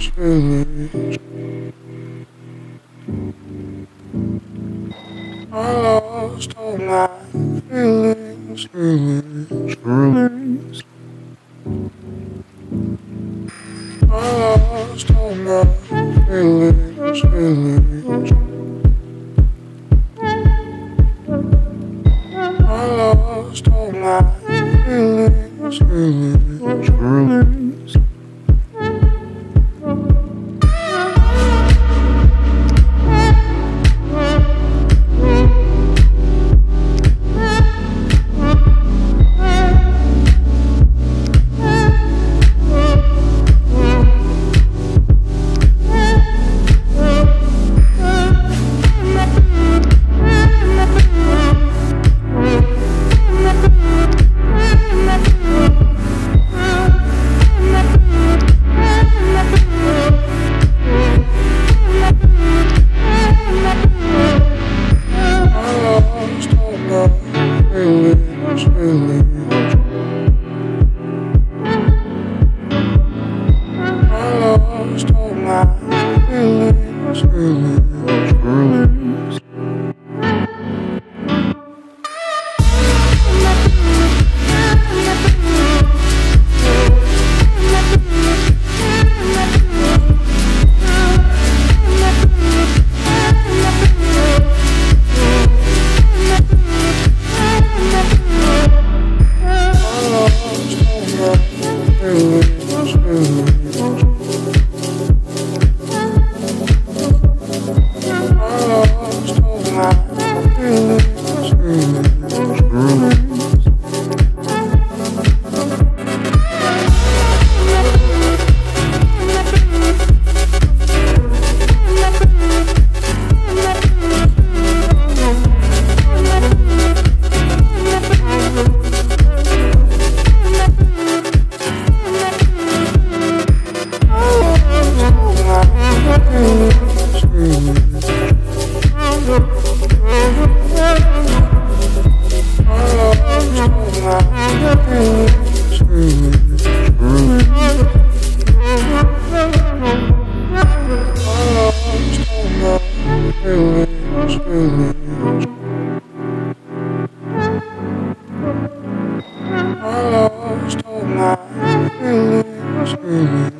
I lost all my feelings, I lost all my feelings, I lost all my feelings, I lost all my feelings.